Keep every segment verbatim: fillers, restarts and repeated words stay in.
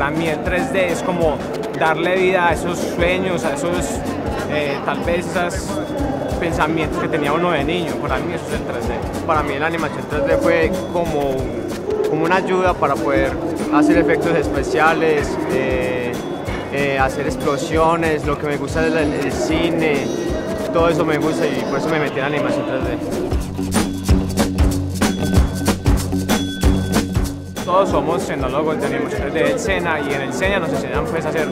para mí el tres D es como darle vida a esos sueños, a esos, eh, tal vez, esas pensamientos que tenía uno de niño. Para mí eso es el tres D. Para mí la animación tres D fue como, como una ayuda para poder hacer efectos especiales, eh, eh, hacer explosiones, lo que me gusta es el, el cine, todo eso me gusta y por eso me metí en la animación tres D. Todos somos cenólogos de animación tres D del Sena y en el Sena nos enseñan pues, a hacer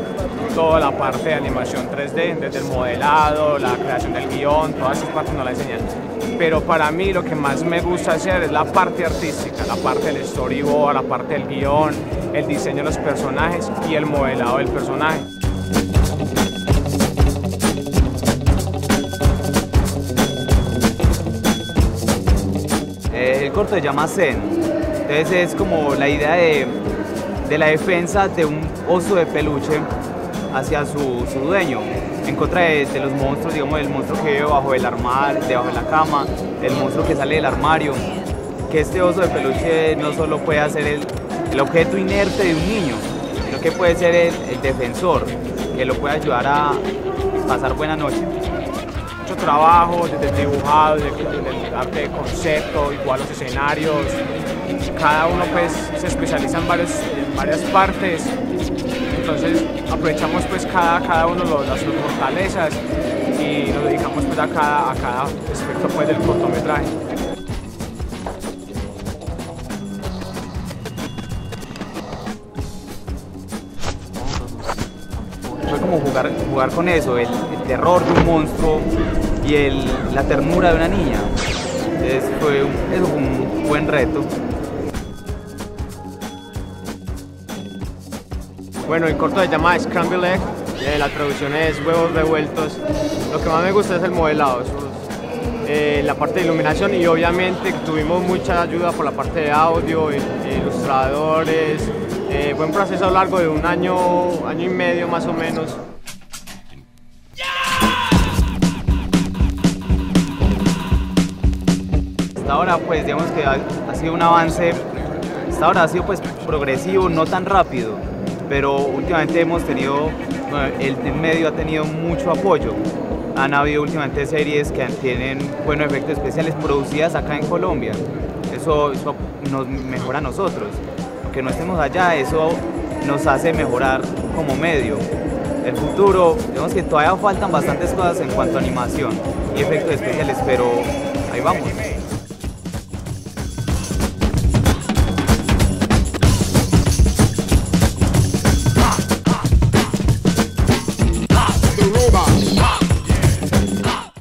toda la parte de animación tres D, desde el modelado, la creación del guión, todas esas partes nos la enseñan. Pero para mí lo que más me gusta hacer es la parte artística, la parte del storyboard, la parte del guión, el diseño de los personajes y el modelado del personaje. Eh, el corto se llama Zen, entonces es como la idea de, de la defensa de un oso de peluche hacia su, su dueño, en contra de, de los monstruos, digamos, del monstruo que vive bajo el armario, debajo de la cama, del monstruo que sale del armario, que este oso de peluche no solo puede hacer el, el objeto inerte de un niño, sino que puede ser el, el defensor, que lo puede ayudar a pasar buena noche. Mucho trabajo, desde el dibujado, desde el arte de concepto, igual los escenarios, cada uno pues se especializa en, varios, en varias partes. Entonces aprovechamos pues cada, cada uno de sus fortalezas y nos dedicamos pues a cada, a cada aspecto pues del cortometraje. Fue como jugar, jugar con eso, el, el terror de un monstruo y el, la ternura de una niña. Es, fue un, es un buen reto. Bueno, el corto se llama Scramble Egg, eh, la traducción es huevos revueltos. Lo que más me gusta es el modelado, sus, eh, la parte de iluminación y obviamente tuvimos mucha ayuda por la parte de audio, eh, ilustradores, eh, buen proceso a lo largo de un año, año y medio más o menos. Hasta ahora pues digamos que ha, ha sido un avance, hasta ahora ha sido pues progresivo, no tan rápido. Pero últimamente hemos tenido, bueno, el medio ha tenido mucho apoyo. Han habido últimamente series que tienen buenos efectos especiales producidas acá en Colombia. Eso, eso nos mejora a nosotros. Aunque no estemos allá, eso nos hace mejorar como medio. El futuro, vemos que todavía faltan bastantes cosas en cuanto a animación y efectos especiales, pero ahí vamos.